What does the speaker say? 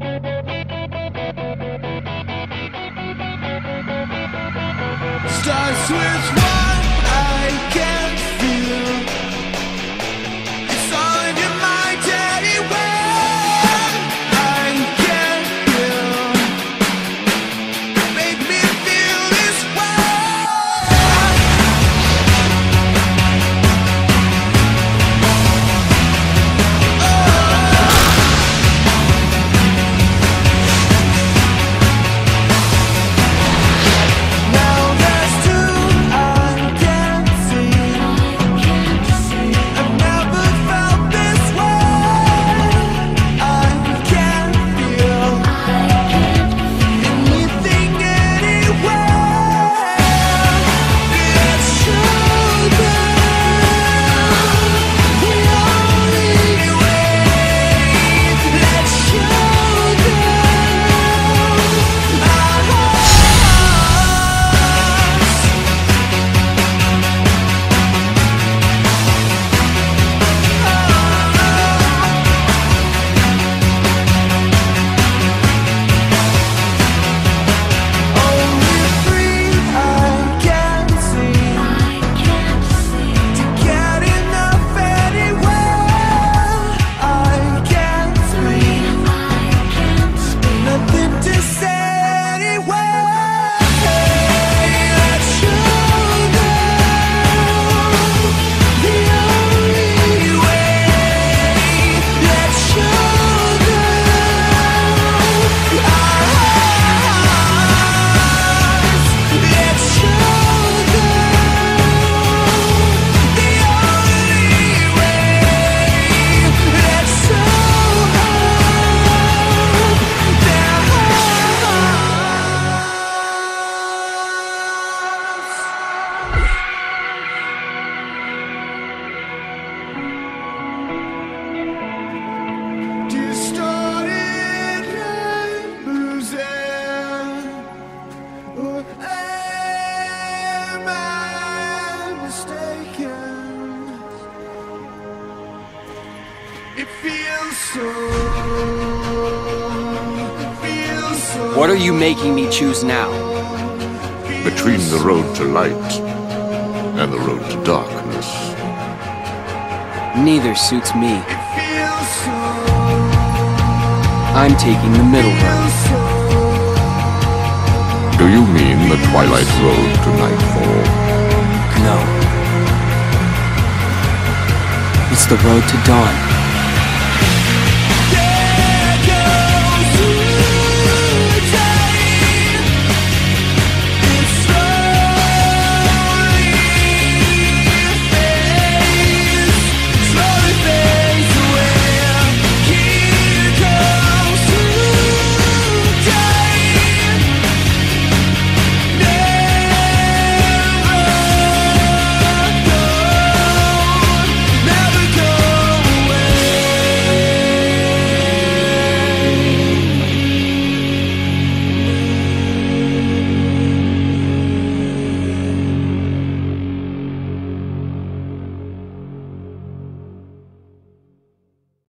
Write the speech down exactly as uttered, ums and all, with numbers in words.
Starts with one, I can feel. It's all in your mind anyway. I can feel. Make me feel this . What are you making me choose now? Between the road to light and the road to darkness. Neither suits me. I'm taking the middle road. Do you mean the twilight road to nightfall? No. It's the road to dawn.